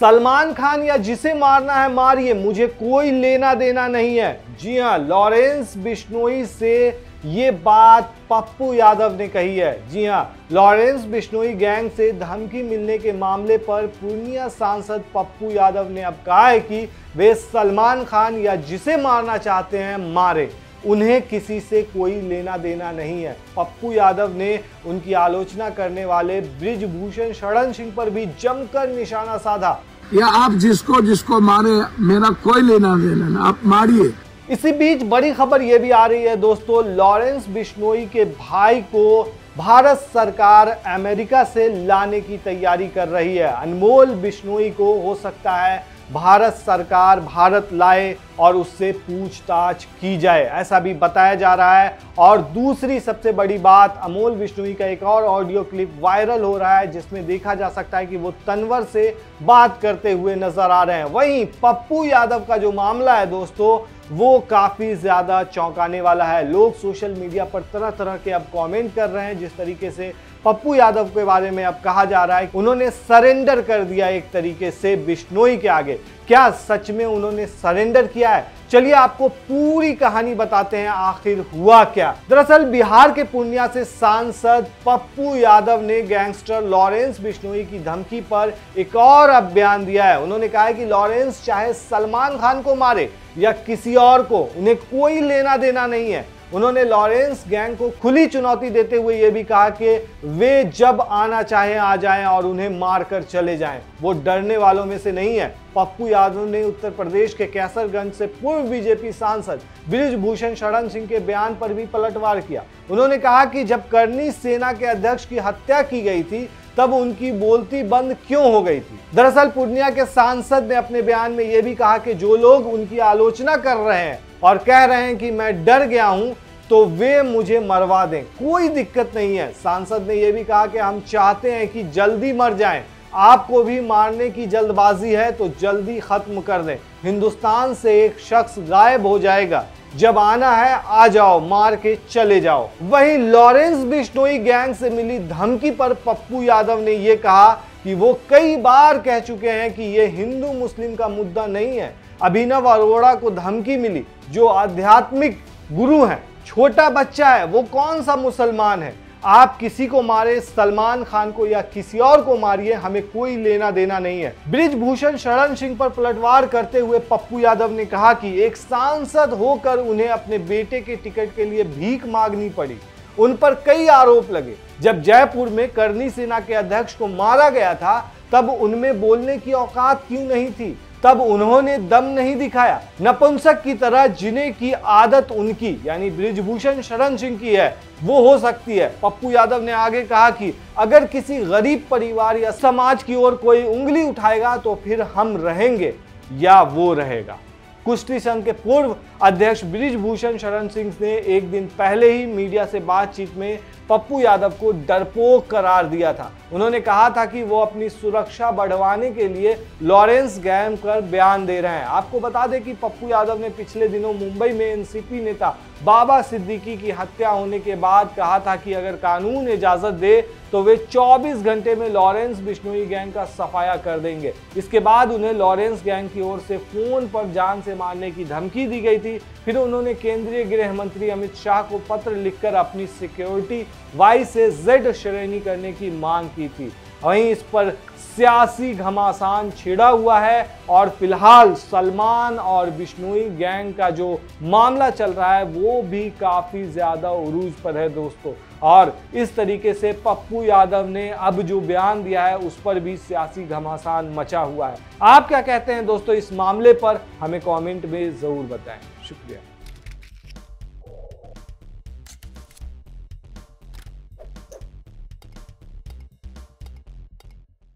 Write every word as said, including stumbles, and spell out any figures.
सलमान खान या जिसे मारना है मारिए, मुझे कोई लेना देना नहीं है। जी हाँ, लॉरेंस बिश्नोई से ये बात पप्पू यादव ने कही है। जी हाँ, लॉरेंस बिश्नोई गैंग से धमकी मिलने के मामले पर पूर्णिया सांसद पप्पू यादव ने अब कहा है कि वे सलमान खान या जिसे मारना चाहते हैं मारे, उन्हें किसी से कोई लेना देना नहीं है। पप्पू यादव ने उनकी आलोचना करने वाले बृजभूषण शरण सिंह पर भी जमकर निशाना साधा। या आप जिसको जिसको मारे, मेरा कोई लेना देना नहीं, आप मारिए। इसी बीच बड़ी खबर ये भी आ रही है दोस्तों, लॉरेंस बिश्नोई के भाई को भारत सरकार अमेरिका से लाने की तैयारी कर रही है। अनमोल बिश्नोई को हो सकता है भारत सरकार भारत लाए और उससे पूछताछ की जाए, ऐसा भी बताया जा रहा है। और दूसरी सबसे बड़ी बात, अनमोल बिश्नोई का एक और ऑडियो क्लिप वायरल हो रहा है जिसमें देखा जा सकता है कि वो तंवर से बात करते हुए नजर आ रहे हैं। वहीं पप्पू यादव का जो मामला है दोस्तों, वो काफ़ी ज़्यादा चौंकाने वाला है। लोग सोशल मीडिया पर तरह तरह के अब कमेंट कर रहे हैं। जिस तरीके से पप्पू यादव के बारे में अब कहा जा रहा है, उन्होंने सरेंडर कर दिया एक तरीके से बिश्नोई के आगे। क्या सच में उन्होंने सरेंडर किया है? चलिए आपको पूरी कहानी बताते हैं, आखिर हुआ क्या। दरअसल बिहार के पूर्णिया से सांसद पप्पू यादव ने गैंगस्टर लॉरेंस बिश्नोई की धमकी पर एक और अब बयान दिया है। उन्होंने कहा है कि लॉरेंस चाहे सलमान खान को मारे या किसी और को, उन्हें कोई लेना देना नहीं है। उन्होंने लॉरेंस गैंग को खुली चुनौती देते हुए ये भी कहा कि वे जब आना चाहे आ जाएं और उन्हें मारकर चले जाएं, वो डरने वालों में से नहीं है। पप्पू यादव ने उत्तर प्रदेश के कैसरगंज से पूर्व बीजेपी सांसद बृजभूषण शरण सिंह के बयान पर भी पलटवार किया। उन्होंने कहा कि जब करनी सेना के अध्यक्ष की हत्या की गई थी, तब उनकी बोलती बंद क्यों हो गई थी। दरअसल पूर्णिया के सांसद ने अपने बयान में यह भी कहा कि जो लोग उनकी आलोचना कर रहे हैं और कह रहे हैं कि मैं डर गया हूं, तो वे मुझे मरवा दें, कोई दिक्कत नहीं है। सांसद ने यह भी कहा कि हम चाहते हैं कि जल्दी मर जाएं, आपको भी मारने की जल्दबाजी है तो जल्दी खत्म कर दें। हिंदुस्तान से एक शख्स गायब हो जाएगा, जब आना है आ जाओ, मार के चले जाओ। वहीं लॉरेंस बिश्नोई गैंग से मिली धमकी पर पप्पू यादव ने यह कहा कि वो कई बार कह चुके हैं कि ये हिंदू मुस्लिम का मुद्दा नहीं है। अभिनव अरोड़ा को धमकी मिली, जो आध्यात्मिक गुरु हैं, छोटा बच्चा है, वो कौन सा मुसलमान है। आप किसी को मारे, सलमान खान को या किसी और को मारिए, हमें कोई लेना देना नहीं है। बृजभूषण शरण सिंह पर पलटवार करते हुए पप्पू यादव ने कहा कि एक सांसद होकर उन्हें अपने बेटे के टिकट के लिए भीख मांगनी पड़ी। उन पर कई आरोप लगे। जब जयपुर में करनी सेना के अध्यक्ष को मारा गया था, तब उनमें बोलने की औकात क्यों नहीं थी? तब उन्होंने दम नहीं दिखाया। नपुंसक की तरह जीने की आदत उनकी, यानी बृजभूषण शरण सिंह की है, वो हो सकती है। पप्पू यादव ने आगे कहा कि अगर किसी गरीब परिवार या समाज की ओर कोई उंगली उठाएगा, तो फिर हम रहेंगे या वो रहेगा। कुश्ती संघ के पूर्व अध्यक्ष बृजभूषण शरण सिंह ने एक दिन पहले ही मीडिया से बातचीत में पप्पू यादव को डरपोक करार दिया था। उन्होंने कहा था कि वो अपनी सुरक्षा बढ़वाने के लिए लॉरेंस गैंग पर बयान दे रहे हैं। आपको बता दें कि पप्पू यादव ने पिछले दिनों मुंबई में एनसीपी नेता बाबा सिद्दीकी की हत्या होने के बाद कहा था कि अगर कानून इजाजत दे तो वे चौबीस घंटे में लॉरेंस बिश्नोई गैंग का सफाया कर देंगे। इसके बाद उन्हें लॉरेंस गैंग की ओर से फोन पर जान से मारने की धमकी दी गई थी। फिर उन्होंने केंद्रीय गृह मंत्री अमित शाह को पत्र लिखकर अपनी सिक्योरिटी वाई से जेड श्रेणी करने की मांग की थी। वहीं इस पर सियासी घमासान छिड़ा हुआ है और फिलहाल सलमान और बिश्नोई गैंग का जो मामला चल रहा है, वो भी काफ़ी ज़्यादा उरूज पर है दोस्तों। और इस तरीके से पप्पू यादव ने अब जो बयान दिया है, उस पर भी सियासी घमासान मचा हुआ है। आप क्या कहते हैं दोस्तों इस मामले पर, हमें कमेंट में ज़रूर बताएं। शुक्रिया।